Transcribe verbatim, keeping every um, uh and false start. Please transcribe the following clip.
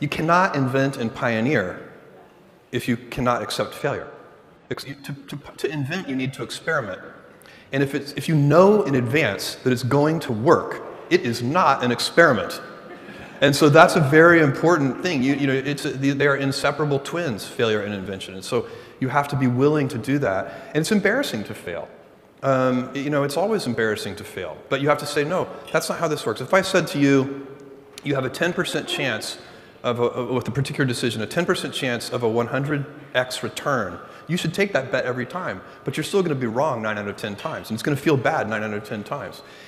You cannot invent and pioneer if you cannot accept failure. To, to, to invent, you need to experiment. And if, it's, if you know in advance that it's going to work, it is not an experiment. And so that's a very important thing. You, you know, it's a, they are inseparable twins, failure and invention. And so you have to be willing to do that. And it's embarrassing to fail. Um, you know, it's always embarrassing to fail. But you have to say, no, that's not how this works. If I said to you, you have a ten percent chance of a, of, with a particular decision, a ten percent chance of a one hundred x return, you should take that bet every time. But you're still going to be wrong nine out of ten times. And it's going to feel bad nine out of ten times.